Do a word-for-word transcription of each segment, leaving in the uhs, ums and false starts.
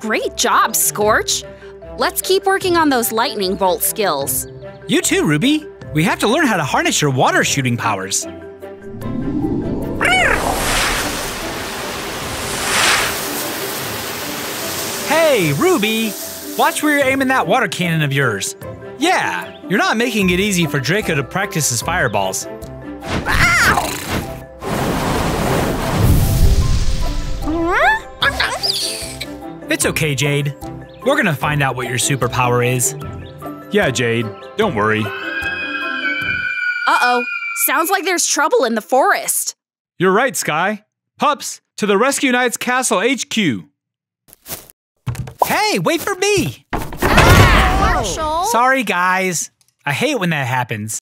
Great job, Scorch! Let's keep working on those lightning bolt skills. You too, Ruby. We have to learn how to harness your water shooting powers. Hey, Ruby! Watch where you're aiming that water cannon of yours. Yeah, you're not making it easy for Draco to practice his fireballs. Ow! It's okay, Jade. We're gonna find out what your superpower is. Yeah, Jade. Don't worry. Uh-oh. Sounds like there's trouble in the forest. You're right, Sky. Pups, to the Rescue Knights Castle H Q. Hey, wait for me! Ah, Marshall! Sorry, guys. I hate when that happens.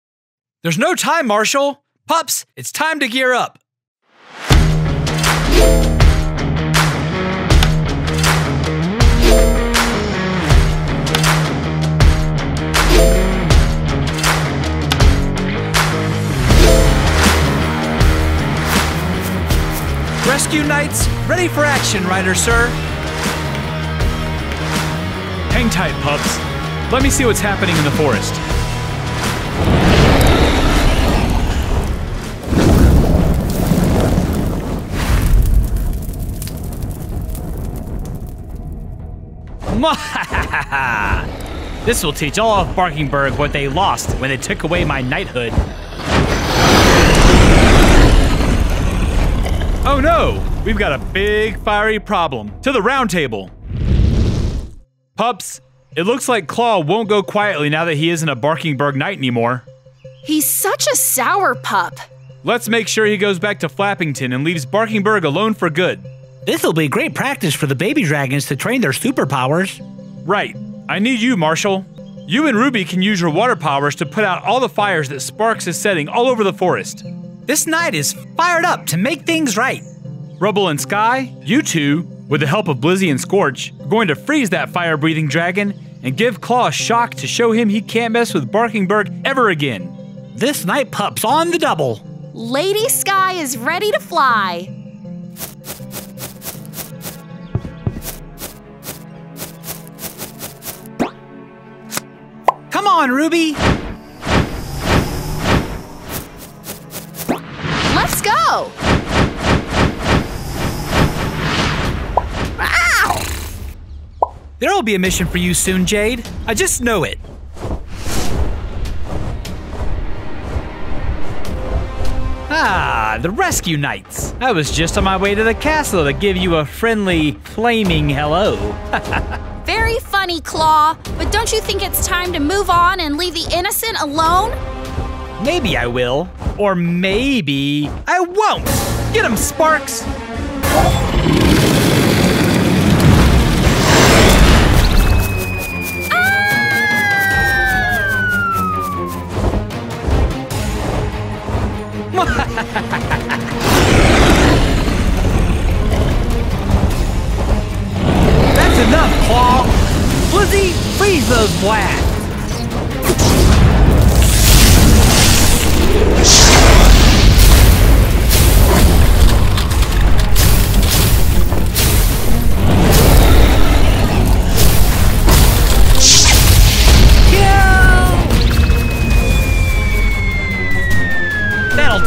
There's no time, Marshall. Pups, it's time to gear up. Rescue Knights, ready for action, Ryder, sir. Hang tight, pups. Let me see what's happening in the forest. This will teach all of Barkingburg what they lost when they took away my knighthood. Oh no! We've got a big fiery problem. To the round table! Pups, it looks like Claw won't go quietly now that he isn't a Barkingburg Knight anymore. He's such a sour pup. Let's make sure he goes back to Flappington and leaves Barkingburg alone for good. This'll be great practice for the baby dragons to train their superpowers. Right. I need you, Marshall. You and Ruby can use your water powers to put out all the fires that Sparks is setting all over the forest. This knight is fired up to make things right. Rubble and Sky, you two, with the help of Blizzy and Scorch, are going to freeze that fire-breathing dragon and give Claw a shock to show him he can't mess with Barkingburg ever again. This night pup's on the double. Lady Sky is ready to fly. Come on, Ruby. Let's go! Ow! There'll be a mission for you soon, Jade. I just know it. Ah, the Rescue Knights. I was just on my way to the castle to give you a friendly, flaming hello. Very funny, Claw, but don't you think it's time to move on and leave the innocent alone? Maybe I will, or maybe I won't. Get him, Sparks! Ah! That's enough, Claw. Blizzy, freeze those blasts.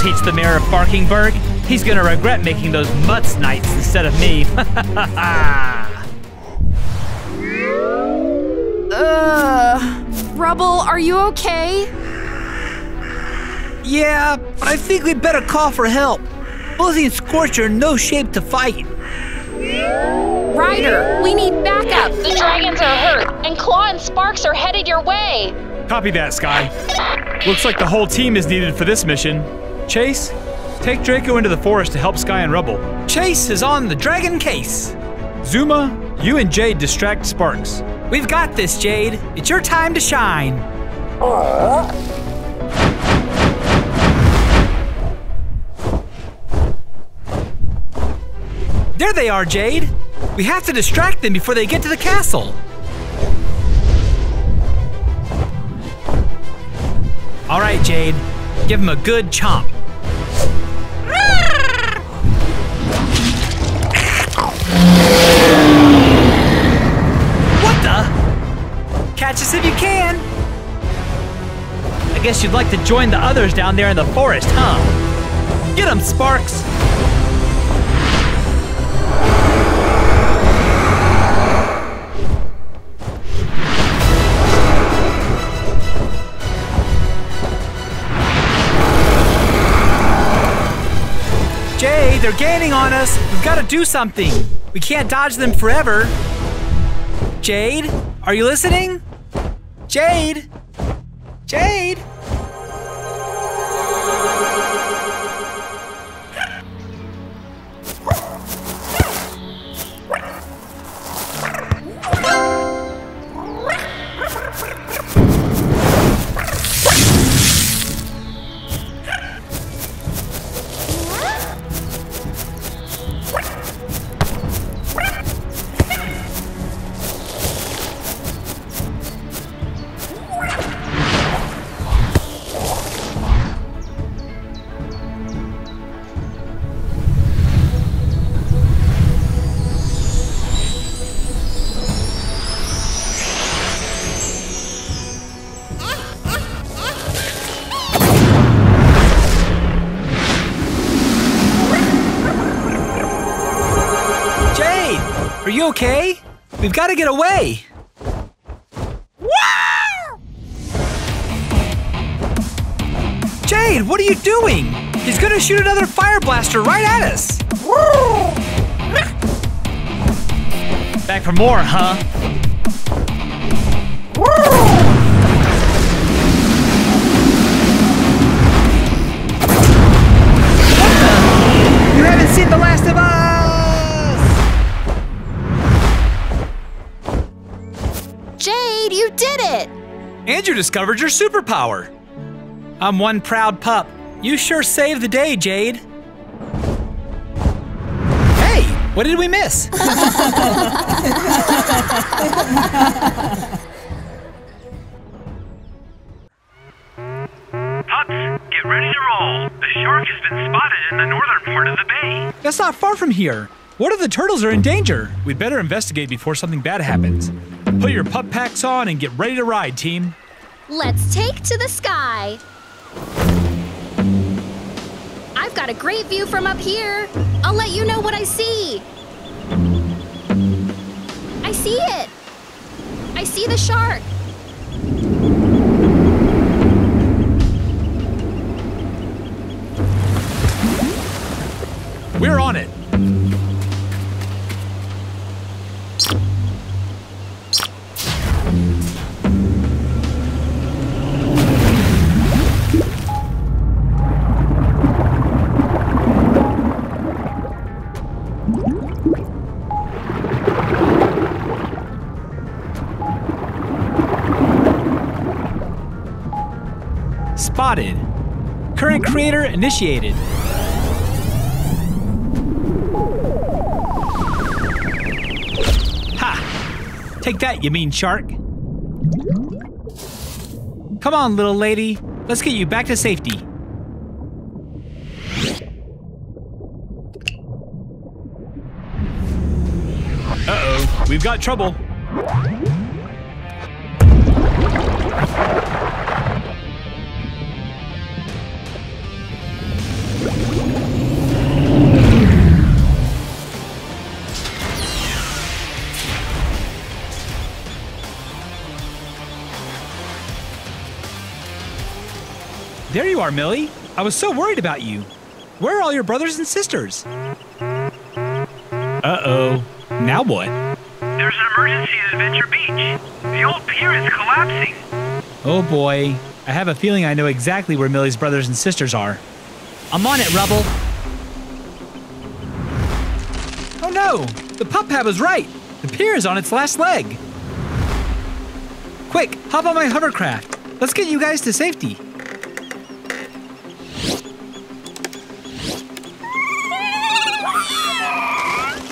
Teach the mayor of Barkingburg. He's gonna regret making those mutts knights instead of me. Ugh. Rubble, are you okay? Yeah, but I think we'd better call for help. Blizzy and Scorch are in no shape to fight. Ryder, we need backup. The dragons are hurt, and Claw and Sparks are headed your way. Copy that, Sky. Looks like the whole team is needed for this mission. Chase, take Draco into the forest to help Sky and Rubble. Chase is on the dragon case. Zuma, you and Jade distract Sparks. We've got this, Jade. It's your time to shine. Uh. There they are, Jade. We have to distract them before they get to the castle. right, Jade. Give him a good chomp. What the? Catch us if you can. I guess you'd like to join the others down there in the forest, huh? Get him, Sparks. Jay, they're gaining on us. We've got to do something. We can't dodge them forever. Jade, are you listening? Jade? Jade? Okay, we've got to get away. Wow! Jade, what are you doing? He's gonna shoot another fire blaster right at us. Woo! Back for more, huh? Woo! You haven't seen the last of us. You did it! And you discovered your superpower. I'm one proud pup. You sure saved the day, Jade. Hey, what did we miss? Pups, get ready to roll. The shark has been spotted in the northern part of the bay. That's not far from here. What if the turtles are in danger? We'd better investigate before something bad happens. Put your pup packs on and get ready to ride, team. Let's take to the sky. I've got a great view from up here. I'll let you know what I see. I see it. I see the shark. We're on it. Spotted. Current creator initiated. Ha! Take that, you mean shark. Come on, little lady. Let's get you back to safety. Uh-oh, we've got trouble. There you are, Millie. I was so worried about you. Where are all your brothers and sisters? Uh-oh. Now what? There's an emergency at Adventure Beach. The old pier is collapsing. Oh boy. I have a feeling I know exactly where Millie's brothers and sisters are. I'm on it, Rubble. Oh no! The pup pad was right. The pier is on its last leg. Quick, hop on my hovercraft. Let's get you guys to safety.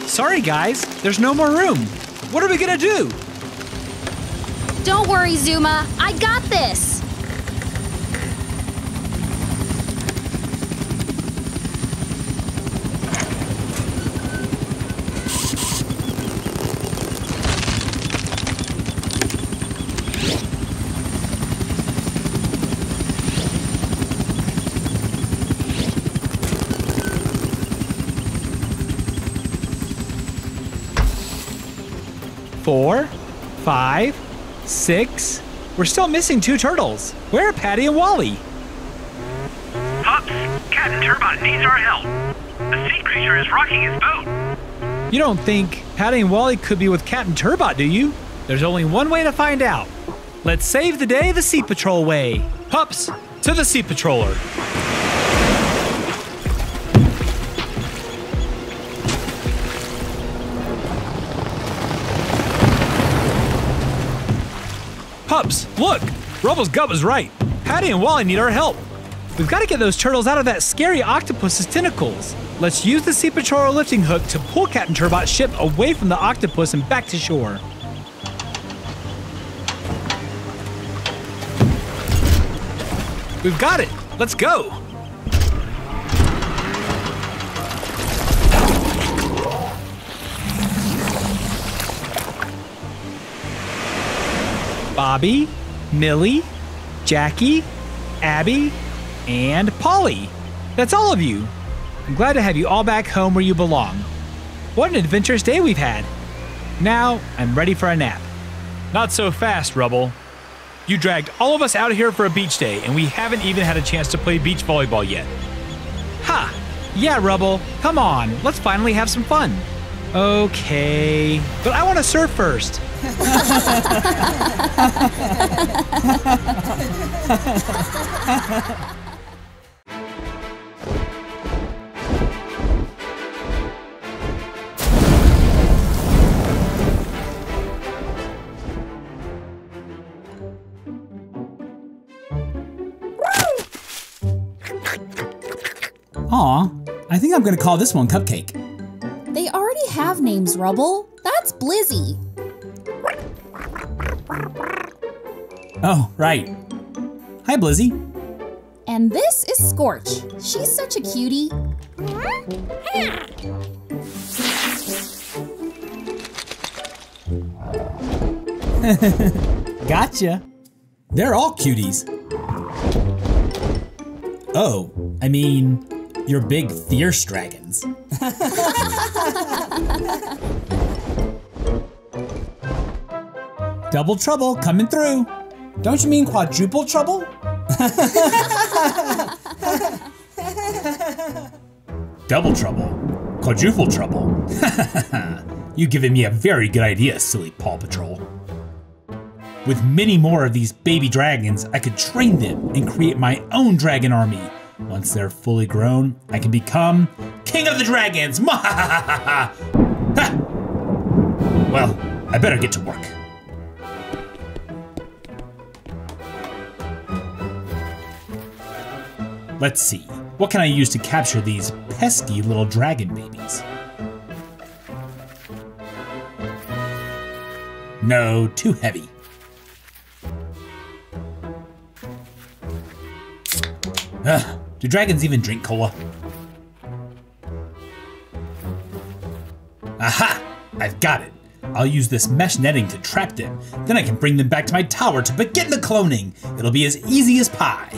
Sorry guys, there's no more room. What are we gonna do? Don't worry, Zuma, I got this. four, five, six. We're still missing two turtles. Where are Patty and Wally? Pops, Captain Turbot needs our help. The sea creature is rocking his boat. You don't think Patty and Wally could be with Captain Turbot, do you? There's only one way to find out. Let's save the day the Sea Patrol way. Pups, to the Sea Patroller. Pups, look! Rubble's gut was right. Patty and Wally need our help. We've got to get those turtles out of that scary octopus's tentacles. Let's use the Sea Patroller lifting hook to pull Captain Turbot's ship away from the octopus and back to shore. We've got it! Let's go! Bobby, Millie, Jackie, Abby, and Polly. That's all of you. I'm glad to have you all back home where you belong. What an adventurous day we've had. Now I'm ready for a nap. Not so fast, Rubble. You dragged all of us out here for a beach day, and we haven't even had a chance to play beach volleyball yet. Ha! Yeah, Rubble, come on, let's finally have some fun. Okay, but I want to surf first. Aw, I think I'm gonna call this one Cupcake. They already have names, Rubble. That's Blizzy. Oh, right. Hi, Blizzy. And this is Scorch. She's such a cutie. Gotcha. They're all cuties. Oh, I mean... Your big fierce dragons. Double trouble coming through. Don't you mean quadruple trouble? Double trouble, quadruple trouble. You've given me a very good idea, silly Paw Patrol. With many more of these baby dragons, I could train them and create my own dragon army. Once they're fully grown, I can become King of the Dragons! Ha! Well, I better get to work. Let's see, what can I use to capture these pesky little dragon babies? No, too heavy. Ugh. Do dragons even drink cola? Aha! I've got it. I'll use this mesh netting to trap them. Then I can bring them back to my tower to begin the cloning. It'll be as easy as pie.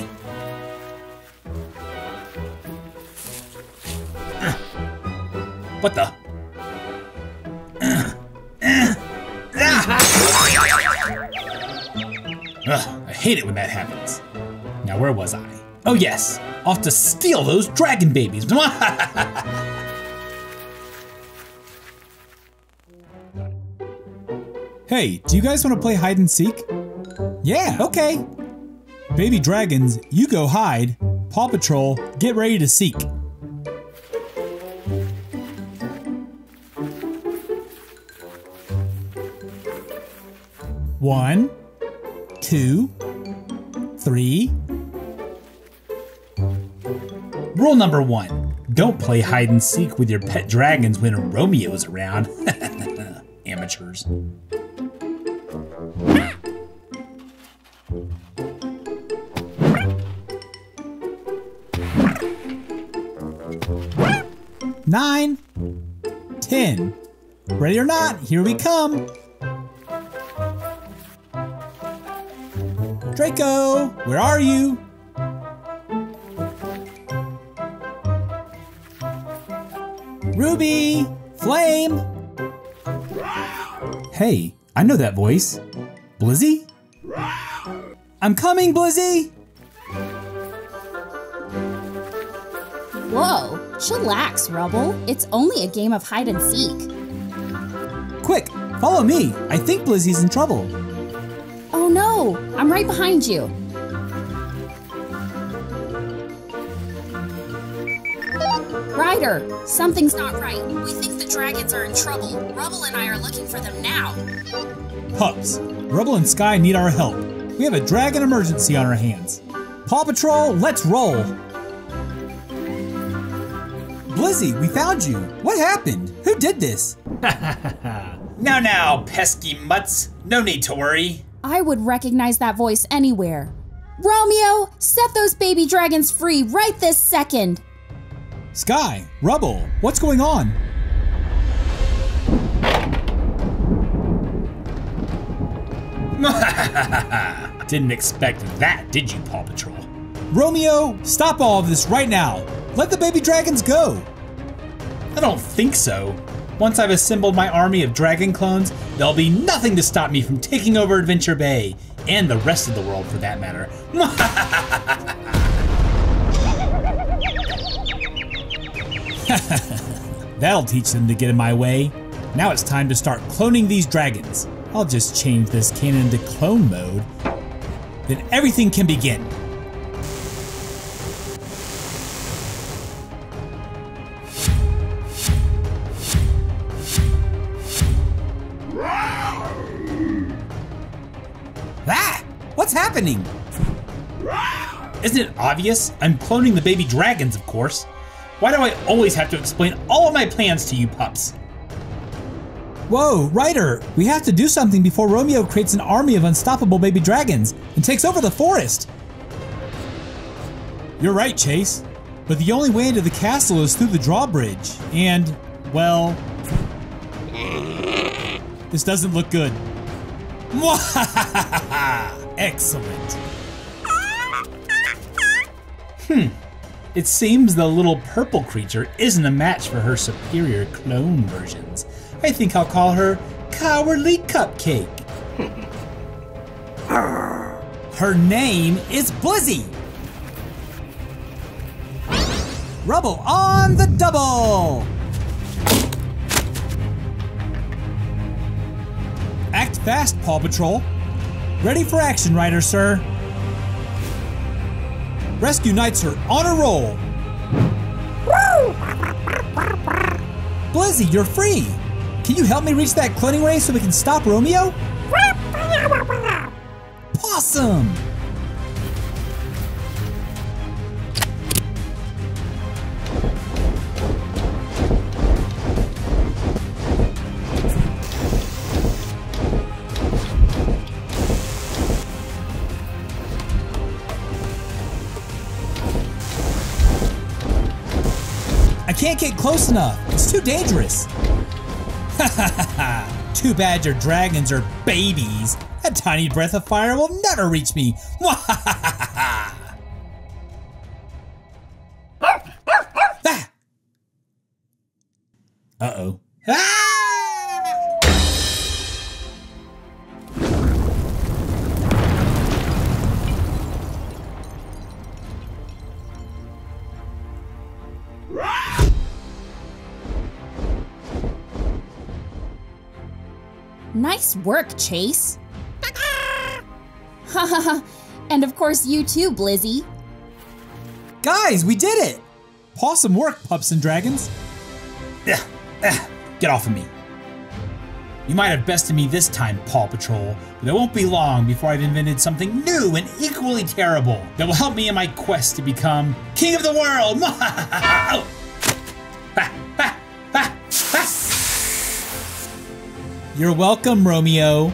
Uh. What the? Uh. Uh. Ah. Ugh, I hate it when that happens. Now where was I? Oh yes, I'll have to steal those dragon babies. Hey, do you guys want to play hide and seek? Yeah, okay. Baby dragons, you go hide. Paw Patrol, get ready to seek. One, two, three. Rule number one, don't play hide and seek with your pet dragons when Romeo is around. Amateurs. Nine, ten. Ready or not, here we come. Draco, where are you? Ruby! Flame! Hey, I know that voice. Blizzy? I'm coming, Blizzy! Whoa, chillax, Rubble. It's only a game of hide and seek. Quick, follow me. I think Blizzy's in trouble. Oh no, I'm right behind you. Ryder, something's not right. We think the dragons are in trouble. Rubble and I are looking for them now. Pups, Rubble and Sky need our help. We have a dragon emergency on our hands. Paw Patrol, let's roll. Blizzy, we found you. What happened? Who did this? Now, now, pesky mutts. No need to worry. I would recognize that voice anywhere. Romeo, set those baby dragons free right this second. Sky, Rubble, what's going on? Didn't expect that, did you, Paw Patrol? Romeo, stop all of this right now. Let the baby dragons go. I don't think so. Once I've assembled my army of dragon clones, there'll be nothing to stop me from taking over Adventure Bay, and the rest of the world for that matter. That'll teach them to get in my way. Now it's time to start cloning these dragons. I'll just change this cannon to clone mode. Then everything can begin. Ah! What's happening? Isn't it obvious? I'm cloning the baby dragons, of course. Why do I always have to explain all of my plans to you pups? Whoa, Ryder, we have to do something before Romeo creates an army of unstoppable baby dragons and takes over the forest. You're right, Chase, but the only way into the castle is through the drawbridge, and, well, this doesn't look good. Excellent. Hmm. It seems the little purple creature isn't a match for her superior clone versions. I think I'll call her Cowardly Cupcake. Her name is Blizzy. Rubble on the double. Act fast, Paw Patrol. Ready for action, Ryder, sir. Rescue Knights are on a roll. Blizzy, you're free. Can you help me reach that cloning ray so we can stop Romeo? Possum. Can't get close enough. It's too dangerous. Ha ha ha. Too bad your dragons are babies. A tiny breath of fire will never reach me. Ah. Uh-oh. Nice work, Chase. Haha, and of course you too, Blizzy. Guys, we did it! Awesome work, pups and dragons. Ugh, ugh, get off of me. You might have bested me this time, Paw Patrol, but it won't be long before I've invented something new and equally terrible that will help me in my quest to become King of the World! Oh. You're welcome, Romeo.